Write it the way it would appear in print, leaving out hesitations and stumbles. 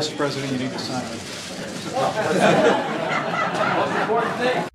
Vice President, you need to sign it. That's the important thing.